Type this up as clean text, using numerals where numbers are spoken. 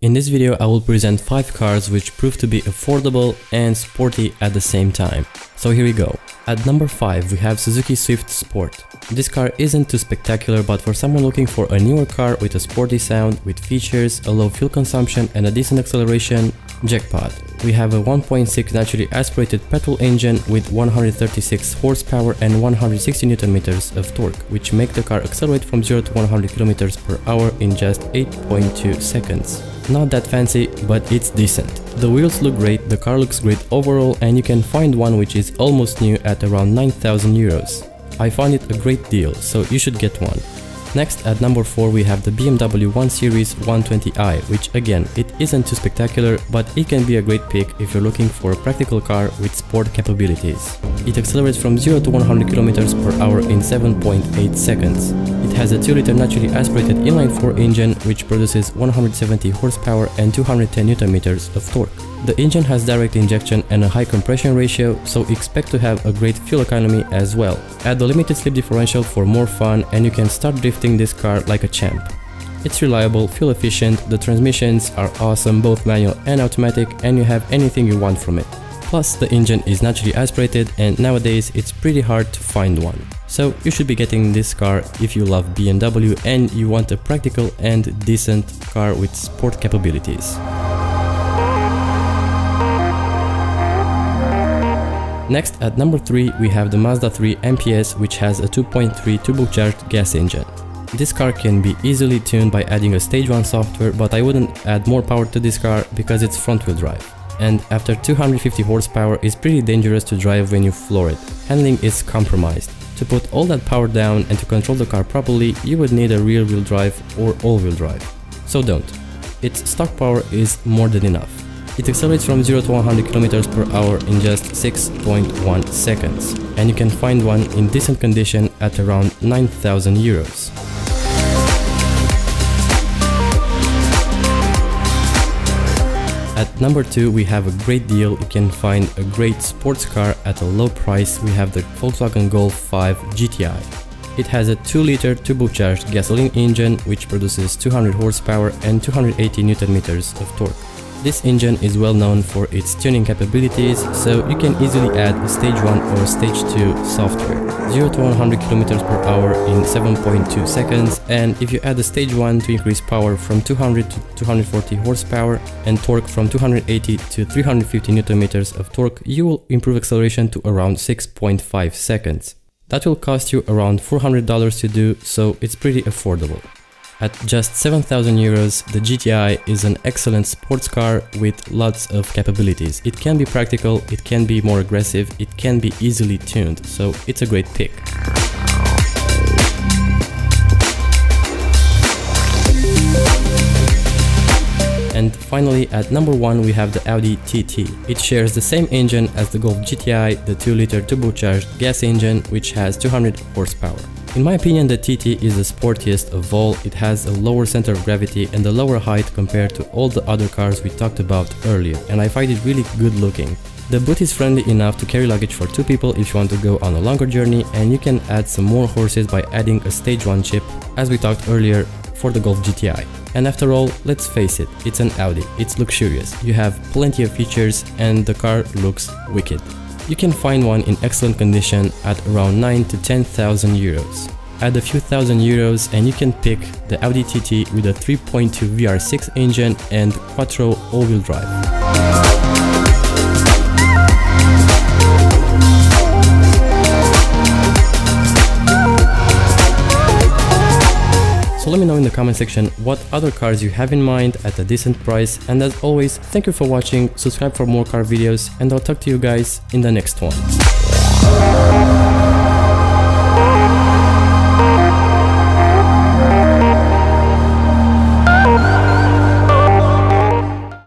In this video I will present 5 cars which prove to be affordable and sporty at the same time. So here we go. At number 5 we have Suzuki Swift Sport. This car isn't too spectacular, but for someone looking for a newer car with a sporty sound, with features, a low fuel consumption and a decent acceleration, jackpot. We have a 1.6 naturally aspirated petrol engine with 136 horsepower and 160 Nm of torque, which make the car accelerate from 0 to 100 km per hour in just 8.2 seconds. Not that fancy, but it's decent. The wheels look great, the car looks great overall, and you can find one which is almost new at around 9,000 euros. I found it a great deal, so you should get one. Next, at number 4 we have the BMW 1 Series 120i, which again, it isn't too spectacular, but it can be a great pick if you're looking for a practical car with sport capabilities. It accelerates from 0 to 100 km per hour in 7.8 seconds. It has a 2-liter naturally aspirated inline-4 engine, which produces 170 horsepower and 210 Nm of torque. The engine has direct injection and a high compression ratio, so expect to have a great fuel economy as well. Add the limited slip differential for more fun and you can start drifting this car like a champ. It's reliable, fuel efficient, the transmissions are awesome, both manual and automatic, and you have anything you want from it. Plus the engine is naturally aspirated and nowadays it's pretty hard to find one. So you should be getting this car if you love BMW and you want a practical and decent car with sport capabilities. Next, at number 3 we have the Mazda 3 MPS, which has a 2.3 turbocharged gas engine. This car can be easily tuned by adding a stage 1 software, but I wouldn't add more power to this car because it's front-wheel drive. And after 250 horsepower it's pretty dangerous to drive when you floor it. Handling is compromised. To put all that power down and to control the car properly, you would need a rear-wheel drive or all-wheel drive. So don't. Its stock power is more than enough. It accelerates from 0 to 100 km per hour in just 6.1 seconds, and you can find one in decent condition at around 9,000 euros. At number 2 we have a great deal, you can find a great sports car at a low price. We have the Volkswagen Golf 5 GTI. It has a 2-liter turbocharged gasoline engine which produces 200 horsepower and 280 Nm of torque. This engine is well known for its tuning capabilities, so you can easily add a stage 1 or a stage 2 software. 0 to 100 km per hour in 7.2 seconds, and if you add a stage 1 to increase power from 200 to 240 horsepower and torque from 280 to 350 Nm of torque, you will improve acceleration to around 6.5 seconds. That will cost you around $400 to do, so it's pretty affordable. At just 7,000 euros, the GTI is an excellent sports car with lots of capabilities. It can be practical, it can be more aggressive, it can be easily tuned, so it's a great pick. And finally, at number 1 we have the Audi TT. It shares the same engine as the Golf GTI, the 2-liter turbocharged gas engine which has 200 horsepower. In my opinion, the TT is the sportiest of all. It has a lower center of gravity and a lower height compared to all the other cars we talked about earlier, and I find it really good looking. The boot is friendly enough to carry luggage for 2 people if you want to go on a longer journey, and you can add some more horses by adding a stage 1 chip, as we talked earlier for the Golf GTI. And after all, let's face it, it's an Audi, it's luxurious, you have plenty of features and the car looks wicked. You can find one in excellent condition at around 9 to 10,000 euros. Add a few thousand euros and you can pick the Audi TT with a 3.2 VR6 engine and Quattro all-wheel drive. So let me know in the comment section what other cars you have in mind at a decent price, and as always, thank you for watching, subscribe for more car videos, and I'll talk to you guys in the next one.